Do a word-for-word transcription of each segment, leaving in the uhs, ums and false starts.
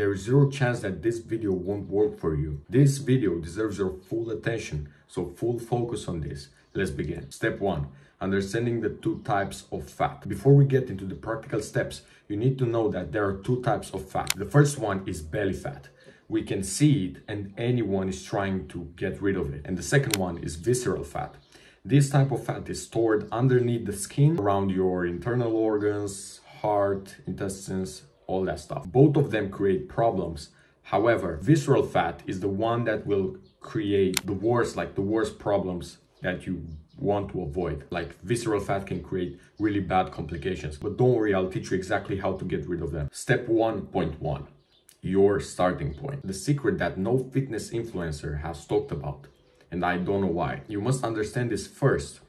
there is zero chance that this video won't work for you. This video deserves your full attention, so full focus on this. Let's begin. Step one, understanding the two types of fat. Before we get into the practical steps, you need to know that there are two types of fat. The first one is belly fat. We can see it and anyone is trying to get rid of it. And the second one is visceral fat. This type of fat is stored underneath the skin, around your internal organs, heart, intestines, all that stuff. Both of them create problems. However, visceral fat is the one that will create the worst, like the worst problems that you want to avoid. Like visceral fat can create really bad complications, but don't worry, I'll teach you exactly how to get rid of them. Step one point one, your starting point. The secret that no fitness influencer has talked about, and I don't know why. You must understand this first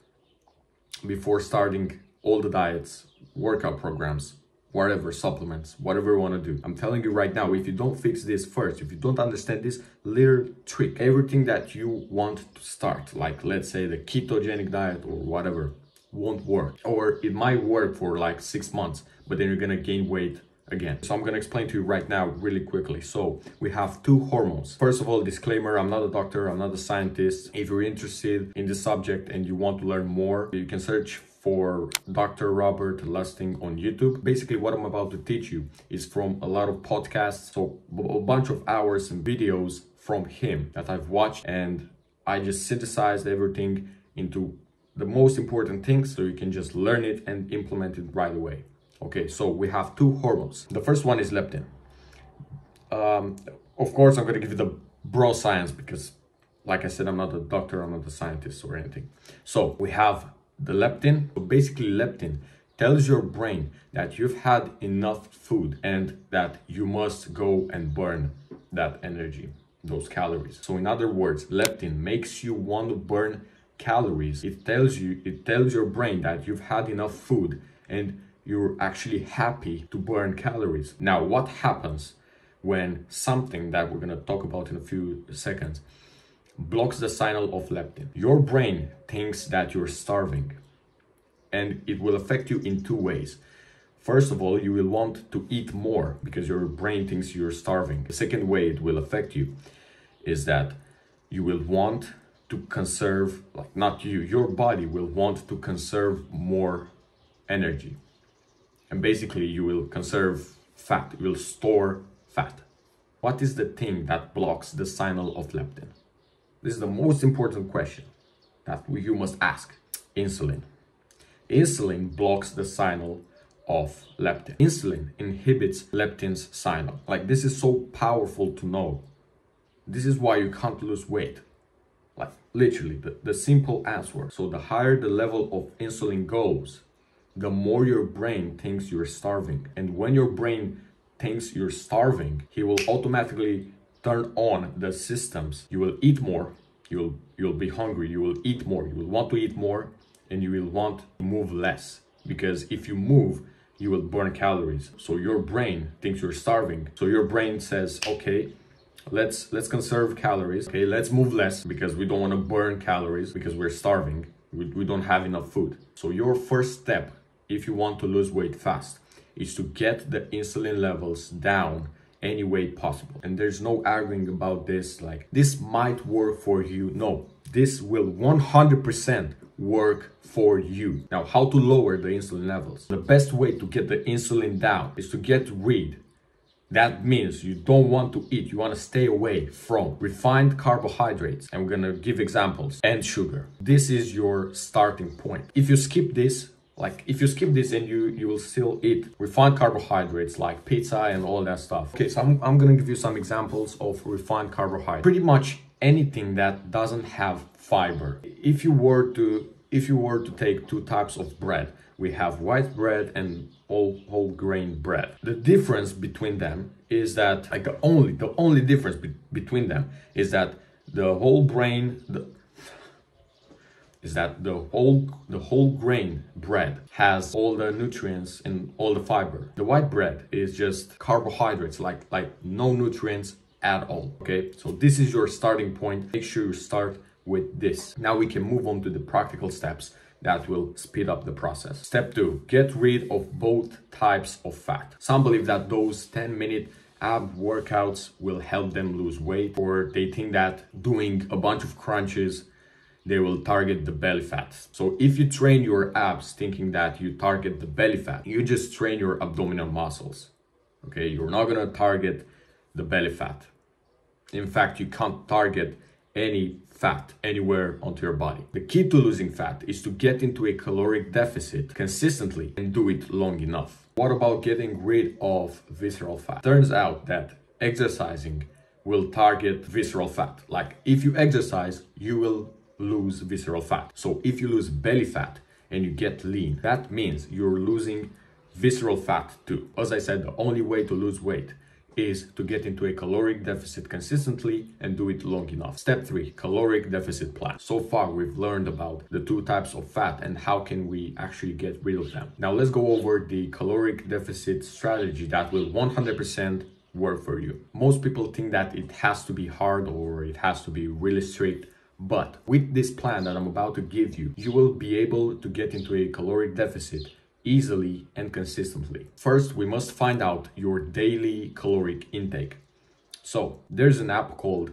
before starting all the diets, workout programs, whatever, supplements, whatever you want to do. I'm telling you right now, if you don't fix this first, if you don't understand this little trick, everything that you want to start, like let's say the ketogenic diet or whatever, won't work. Or it might work for like six months, but then you're going to gain weight again. So I'm going to explain to you right now really quickly. So we have two hormones. First of all, disclaimer, I'm not a doctor, I'm not a scientist. If you're interested in this subject and you want to learn more, you can search for Doctor Robert Lustig on YouTube. Basically, what I'm about to teach you is from a lot of podcasts, so a bunch of hours and videos from him that I've watched, and I just synthesized everything into the most important things so you can just learn it and implement it right away. Okay, so we have two hormones. The first one is leptin. Um, of course, I'm gonna give you the bro science because, like I said, I'm not a doctor, I'm not a scientist or anything. So we have the leptin. So basically, leptin tells your brain that you've had enough food and that you must go and burn that energy, those calories. So in other words, leptin makes you want to burn calories. It tells you, it tells your brain that you've had enough food and you're actually happy to burn calories. Now, what happens when something that we're going to talk about in a few seconds blocks the signal of leptin? Your brain thinks that you're starving, and it will affect you in two ways. First of all, you will want to eat more because your brain thinks you're starving. The second way it will affect you is that you will want to conserve, like not you, your body will want to conserve more energy. And basically you will conserve fat, you will store fat. What is the thing that blocks the signal of leptin? This is the most important question that you must ask. Insulin. Insulin blocks the signal of leptin. Insulin inhibits leptin's signal. Like, this is so powerful to know. This is why you can't lose weight. Like, literally, the, the simple answer. So the higher the level of insulin goes, the more your brain thinks you're starving. And when your brain thinks you're starving, he will automatically turn on the systems. You will eat more, you'll you'll be hungry, you will eat more, you will want to eat more, and you will want to move less. Because if you move, you will burn calories. So your brain thinks you're starving. So your brain says, okay, let's let's conserve calories. Okay, let's move less because we don't want to burn calories because we're starving. We, we don't have enough food. So your first step, if you want to lose weight fast, is to get the insulin levels down any way possible. And there's no arguing about this, like this might work for you. No, this will one hundred percent work for you. Now, how to lower the insulin levels? The best way to get the insulin down is to get rid. That means you don't want to eat, you want to stay away from refined carbohydrates, and we're gonna give examples, and sugar. This is your starting point. If you skip this, Like if you skip this and you, you will still eat refined carbohydrates like pizza and all that stuff. Okay, so I'm, I'm gonna give you some examples of refined carbohydrates. Pretty much anything that doesn't have fiber. If you were to, if you were to take two types of bread, we have white bread and whole, whole grain bread. The difference between them is that, like the only, the only difference be between them is that the whole grain, the is that the whole the whole grain bread has all the nutrients and all the fiber. The white bread is just carbohydrates, like like no nutrients at all. Okay, so this is your starting point. Make sure you start with this. Now we can move on to the practical steps that will speed up the process. Step two, get rid of both types of fat. Some believe that those ten minute ab workouts will help them lose weight, or they think that doing a bunch of crunches, they will target the belly fat. So if you train your abs thinking that you target the belly fat, you just train your abdominal muscles, okay? You're not gonna target the belly fat. In fact, you can't target any fat anywhere onto your body. The key to losing fat is to get into a caloric deficit consistently and do it long enough. What about getting rid of visceral fat? Turns out that exercising will target visceral fat. Like if you exercise, you will lose visceral fat. So if you lose belly fat and you get lean, that means you're losing visceral fat too. As I said, the only way to lose weight is to get into a caloric deficit consistently and do it long enough. Step three, caloric deficit plan. So far, we've learned about the two types of fat and how can we actually get rid of them. Now let's go over the caloric deficit strategy that will one hundred percent work for you. Most people think that it has to be hard or it has to be really strict, but with this plan that I'm about to give you, you will be able to get into a caloric deficit easily and consistently. First, we must find out your daily caloric intake. So there's an app called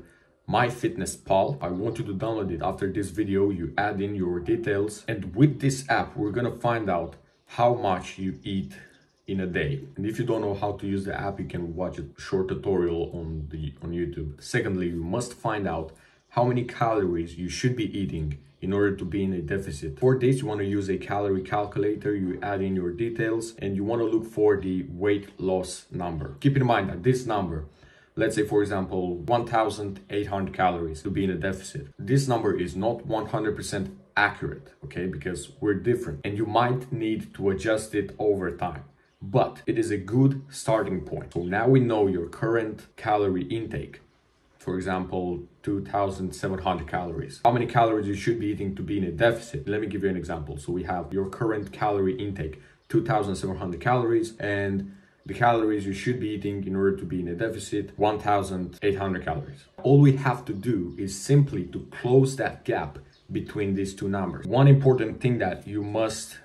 MyFitnessPal. I want you to download it after this video. You add in your details, and with this app, we're gonna find out how much you eat in a day. And if you don't know how to use the app, you can watch a short tutorial on the on YouTube. Secondly, you must find out how many calories you should be eating in order to be in a deficit. For this, you want to use a calorie calculator, you add in your details, and you want to look for the weight loss number. Keep in mind that this number, let's say for example, one thousand eight hundred calories to be in a deficit. This number is not one hundred percent accurate, okay, because we're different and you might need to adjust it over time, but it is a good starting point. So now we know your current calorie intake. For example, two thousand seven hundred calories. How many calories you should be eating to be in a deficit? Let me give you an example. So we have your current calorie intake, two thousand seven hundred calories, and the calories you should be eating in order to be in a deficit, one thousand eight hundred calories. All we have to do is simply to close that gap between these two numbers. One important thing that you must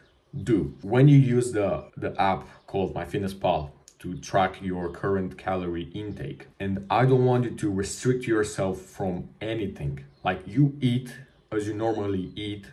do when you use the, the app called MyFitnessPal to track your current calorie intake. And I don't want you to restrict yourself from anything. Like you eat as you normally eat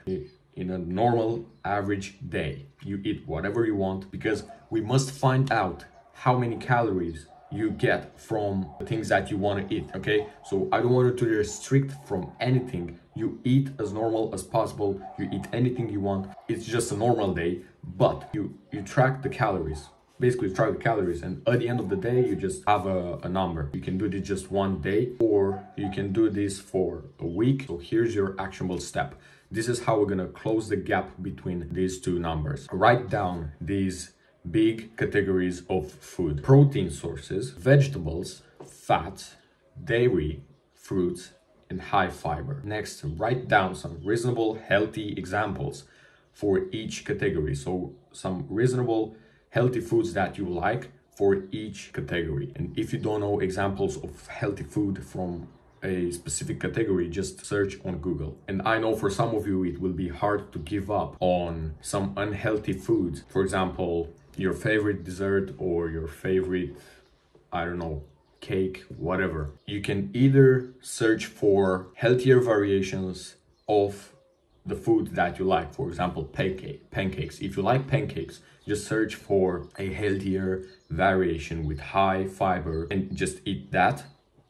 in a normal average day. You eat whatever you want, because we must find out how many calories you get from the things that you want to eat, okay? So I don't want you to restrict from anything. You eat as normal as possible. You eat anything you want. It's just a normal day, but you, you track the calories. Basically track the calories, and at the end of the day, you just have a, a number. You can do this just one day, or you can do this for a week. So here's your actionable step. This is how we're gonna close the gap between these two numbers. Write down these big categories of food: protein sources, vegetables, fats, dairy, fruits, and high fiber. Next, write down some reasonable healthy examples for each category. So some reasonable healthy foods that you like for each category. And if you don't know examples of healthy food from a specific category, just search on Google. And I know for some of you, it will be hard to give up on some unhealthy foods. For example, your favorite dessert or your favorite, I don't know, cake, whatever. You can either search for healthier variations of the food that you like. For example, pancake, pancakes. If you like pancakes, just search for a healthier variation with high fiber and just eat that.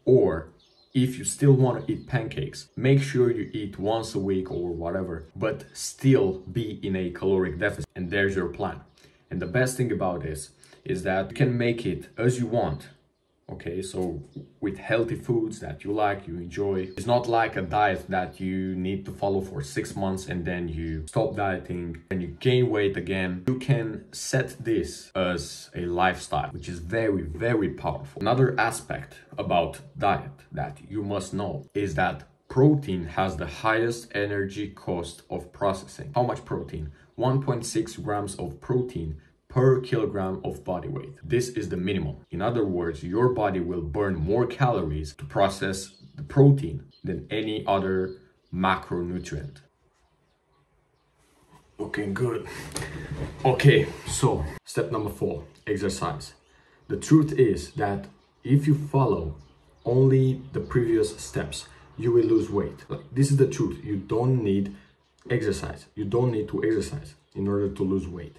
Or if you still want to eat pancakes, make sure you eat once a week or whatever, but still be in a caloric deficit. And there's your plan. And the best thing about this is that you can make it as you want. Okay, so with healthy foods that you like, you enjoy. It's not like a diet that you need to follow for six months and then you stop dieting and you gain weight again. You can set this as a lifestyle, which is very, very powerful. Another aspect about diet that you must know is that protein has the highest energy cost of processing. How much protein? one point six grams of protein per kilogram of body weight. This is the minimum. In other words, your body will burn more calories to process the protein than any other macronutrient. Looking good. Okay, so step number four, exercise. The truth is that if you follow only the previous steps, you will lose weight. This is the truth. You don't need exercise. You don't need to exercise in order to lose weight.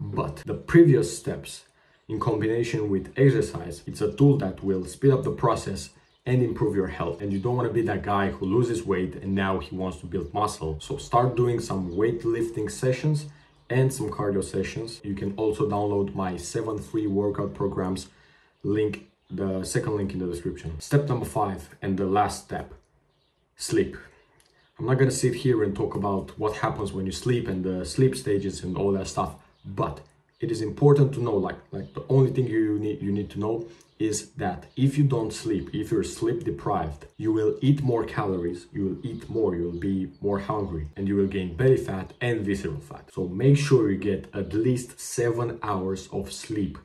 But the previous steps in combination with exercise, it's a tool that will speed up the process and improve your health. And you don't want to be that guy who loses weight and now he wants to build muscle. So start doing some weightlifting sessions and some cardio sessions. You can also download my seven free workout programs, link the second link in the description. Step number five and the last step, sleep. I'm not gonna sit here and talk about what happens when you sleep and the sleep stages and all that stuff, but it is important to know, like, like the only thing you need, you need to know is that if you don't sleep, if you're sleep deprived, you will eat more calories, you will eat more, you will be more hungry, and you will gain belly fat and visceral fat. So make sure you get at least seven hours of sleep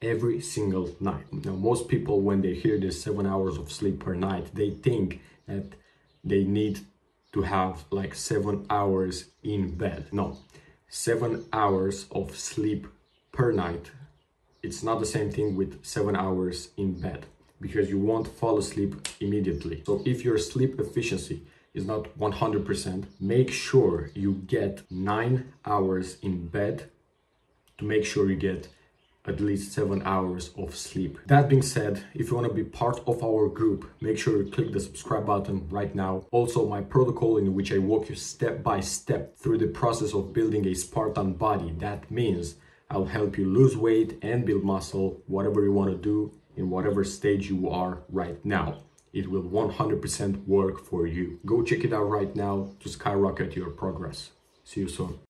every single night. Now, most people, when they hear this seven hours of sleep per night, they think that they need to have like seven hours in bed. No. Seven hours of sleep per night, it's not the same thing with seven hours in bed, because you won't fall asleep immediately. So if your sleep efficiency is not one hundred percent, make sure you get nine hours in bed to make sure you get at least seven hours of sleep. That being said, if you want to be part of our group, make sure you click the subscribe button right now. Also, my protocol in which I walk you step by step through the process of building a Spartan body. That means I'll help you lose weight and build muscle, whatever you want to do in whatever stage you are right now. It will one hundred percent work for you. Go check it out right now to skyrocket your progress. See you soon.